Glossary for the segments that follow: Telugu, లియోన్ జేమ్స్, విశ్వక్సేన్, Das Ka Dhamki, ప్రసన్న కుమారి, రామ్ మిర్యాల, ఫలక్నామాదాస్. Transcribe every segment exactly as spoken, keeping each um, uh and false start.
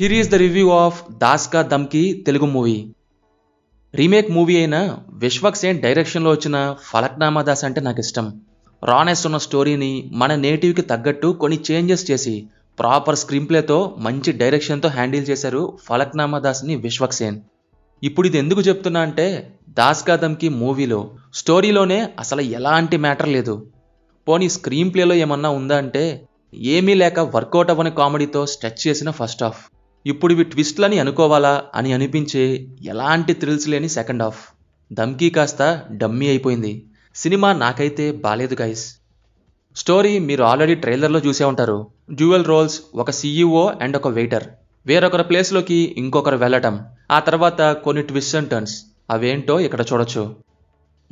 Here is the review of Das Ka Dhamki Telugu movie. Remake movie అయిన విశ్వక్సేన్ డైరెక్షన్లో వచ్చిన ఫలక్నామాదాస్ అంటే నాకు ఇష్టం. రానెస్ ఉన్న స్టోరీని మన నేటివ్కి తగ్గట్టు కొన్ని చేంజెస్ చేసి ప్రాపర్ స్క్రీన్ ప్లేతో మంచి డైరెక్షన్తో హ్యాండిల్ చేశారు ఫలక్నామాదాస్ని విశ్వక్సేన్. ఇప్పుడు ఇది ఎందుకు చెప్తున్నా అంటే దాస్ కా ధమ్కి మూవీలో స్టోరీలోనే అసలు ఎలాంటి మ్యాటర్ లేదు. పోనీ స్క్రీన్ ప్లేలో ఏమన్నా ఉందా అంటే ఏమీ లేక వర్కౌట్ అవ్వని కామెడీతో స్ట్రెచ్ చేసిన ఫస్ట్ హాఫ్, ఇప్పుడు ఇవి ట్విస్ట్లని అనుకోవాలా అని అనిపించే ఎలాంటి థ్రిల్స్ లేని సెకండ్ హాఫ్. ధమ్కీ కాస్త డమ్మీ అయిపోయింది. సినిమా నాకైతే బాలేదు గైస్. స్టోరీ మీరు ఆల్రెడీ ట్రైలర్లో చూసే ఉంటారు. డ్యూయల్ రోల్స్, ఒక సీఈఓ అండ్ ఒక వెయిటర్, వేరొకరి ప్లేస్లోకి ఇంకొకరు వెళ్ళటం, ఆ తర్వాత కొన్ని ట్విస్ట్ అండ్ టర్న్స్, అవేంటో ఇక్కడ చూడొచ్చు.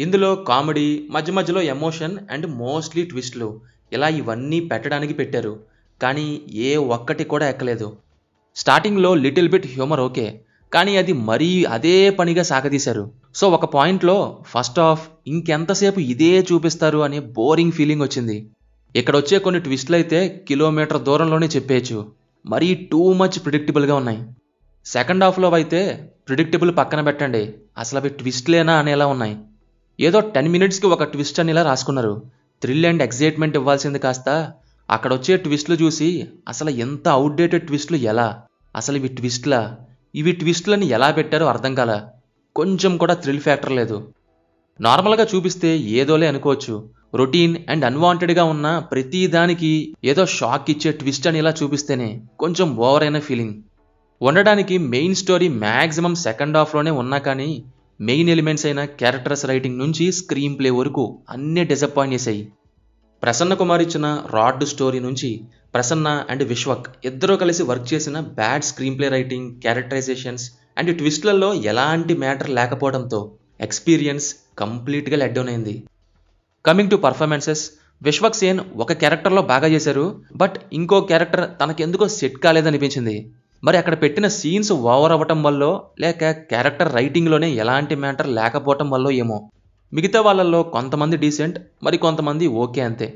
ఇందులో కామెడీ, మధ్య మధ్యలో ఎమోషన్ అండ్ మోస్ట్లీ ట్విస్ట్లు, ఇలా ఇవన్నీ పెట్టడానికి పెట్టారు. కానీ ఏ ఒక్కటి కూడా ఎక్కలేదు. స్టార్టింగ్లో లిటిల్ బిట్ హ్యూమర్ ఓకే, కానీ అది మరీ అదే పనిగా సాగదీశారు. సో ఒక పాయింట్లో ఫస్ట్ హాఫ్ ఇంకెంతసేపు ఇదే చూపిస్తారు అనే బోరింగ్ ఫీలింగ్ వచ్చింది. ఇక్కడ వచ్చే కొన్ని ట్విస్ట్లు అయితే కిలోమీటర్ దూరంలోనే చెప్పేయచ్చు, మరీ టూ మచ్ ప్రిడిక్టబుల్గా ఉన్నాయి. సెకండ్ హాఫ్లో అయితే ప్రిడిక్టబుల్ పక్కన పెట్టండి, అసలు అవి ట్విస్ట్లేనా అనేలా ఉన్నాయి. ఏదో టెన్ మినిట్స్కి ఒక ట్విస్ట్ అనేలా రాసుకున్నారు. థ్రిల్ అండ్ ఎగ్జైట్మెంట్ ఇవ్వాల్సింది కాస్త అక్కడ వచ్చే ట్విస్ట్లు చూసి అసలు ఎంత అవుట్డేటెడ్ ట్విస్ట్లు, ఎలా అసలు ఇవి ట్విస్ట్లా, ఇవి ట్విస్ట్లని ఎలా పెట్టారో అర్థం కాల. కొంచెం కూడా థ్రిల్ ఫ్యాక్టర్ లేదు. నార్మల్గా చూపిస్తే ఏదోలే అనుకోవచ్చు. రొటీన్ అండ్ అన్వాంటెడ్గా ఉన్న ప్రతి దానికి ఏదో షాక్ ఇచ్చే ట్విస్ట్ అని ఇలా చూపిస్తేనే కొంచెం ఓవర్ అయిన ఫీలింగ్. ఉండడానికి మెయిన్ స్టోరీ మ్యాక్సిమం సెకండ్ హాఫ్లోనే ఉన్నా కానీ మెయిన్ ఎలిమెంట్స్ అయిన క్యారెక్టర్స్ రైటింగ్ నుంచి స్క్రీన్ ప్లే వరకు అన్నీ డిసప్పాయింట్ చేశాయి. ప్రసన్న కుమారిచ్చిన రాడ్ స్టోరీ నుంచి ప్రసన్న అండ్ విశ్వక్ ఇద్దరూ కలిసి వర్క్ చేసిన bad screenplay writing, characterisations and ట్విస్ట్లలో ఎలాంటి మ్యాటర్ లేకపోవడంతో ఎక్స్పీరియన్స్ కంప్లీట్గా లెడ్ డౌన్ అయింది. Coming to performances, Vishwak Sen ఒక క్యారెక్టర్లో బాగా చేశారు, బట్ ఇంకో క్యారెక్టర్ తనకెందుకో సెట్ కాలేదనిపించింది. మరి అక్కడ పెట్టిన సీన్స్ ఓవర్ అవ్వటం వల్ల లేక క్యారెక్టర్ రైటింగ్లోనే ఎలాంటి మ్యాటర్ లేకపోవటం వల్ల ఏమో. మిగతా వాళ్ళల్లో కొంతమంది డీసెంట్, మరి కొంతమంది ఓకే అంతే.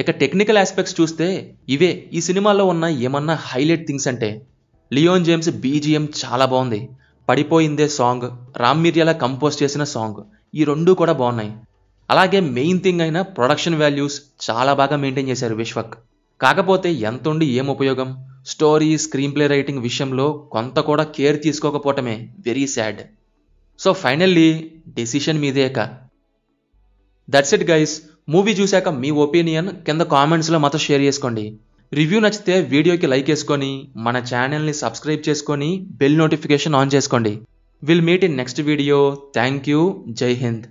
ఇక టెక్నికల్ ఆస్పెక్ట్స్ చూస్తే ఇవే ఈ సినిమాలో ఉన్న ఏమన్నా హైలైట్ థింగ్స్ అంటే లియోన్ జేమ్స్ బీజిఎం చాలా బాగుంది. పడిపోయిందే సాంగ్, రామ్ మిర్యాల కంపోజ్ చేసిన సాంగ్, ఈ రెండు కూడా బాగున్నాయి. అలాగే మెయిన్ థింగ్ అయిన ప్రొడక్షన్ వాల్యూస్ చాలా బాగా మెయింటైన్ చేశారు విశ్వక్. కాకపోతే ఎంతుండి ఏం ఉపయోగం, స్టోరీ స్క్రీన్ ప్లే రైటింగ్ విషయంలో కొంత కూడా కేర్ తీసుకోకపోవటమే very sad. So finally decision మీదేక. That's it guys. మూవీ చూశాక మీ ఒపీనియన్ కింద కామెంట్స్లో మాతో షేర్ చేసుకోండి. రివ్యూ నచ్చితే వీడియోకి లైక్ చేసుకొని మన ఛానల్ని సబ్స్క్రైబ్ చేసుకొని బెల్ నోటిఫికేషన్ ఆన్ చేసుకోండి. Will meet in next video. Thank you. జై హింద్.